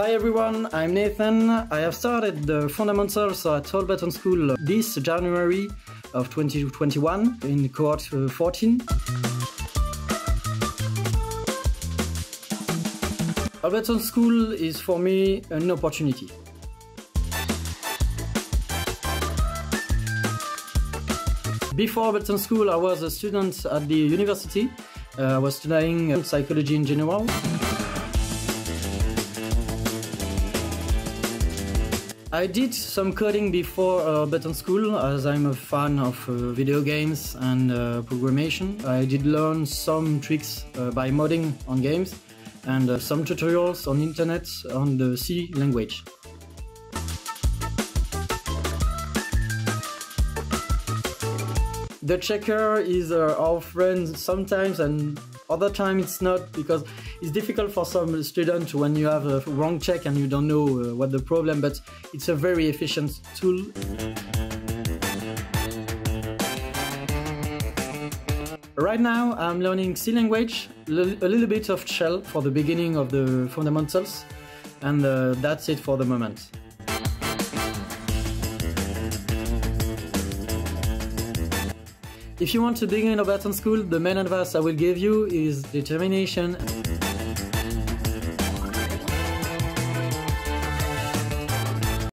Hi everyone, I'm Nathan. I have started the fundamentals at Holberton School this January of 2021 in cohort 14. Holberton School is for me an opportunity. Before Holberton School I was a student at the university. I was studying psychology in general. I did some coding before Holberton School, as I'm a fan of video games and programming. I did learn some tricks by modding on games and some tutorials on internet on the C language. The checker is our friend sometimes, and other time it's not, because it's difficult for some students when you have a wrong check and you don't know what the problem, but it's a very efficient tool. Right now I'm learning C language, a little bit of shell for the beginning of the fundamentals, and that's it for the moment. If you want to begin Holberton School, the main advice I will give you is determination.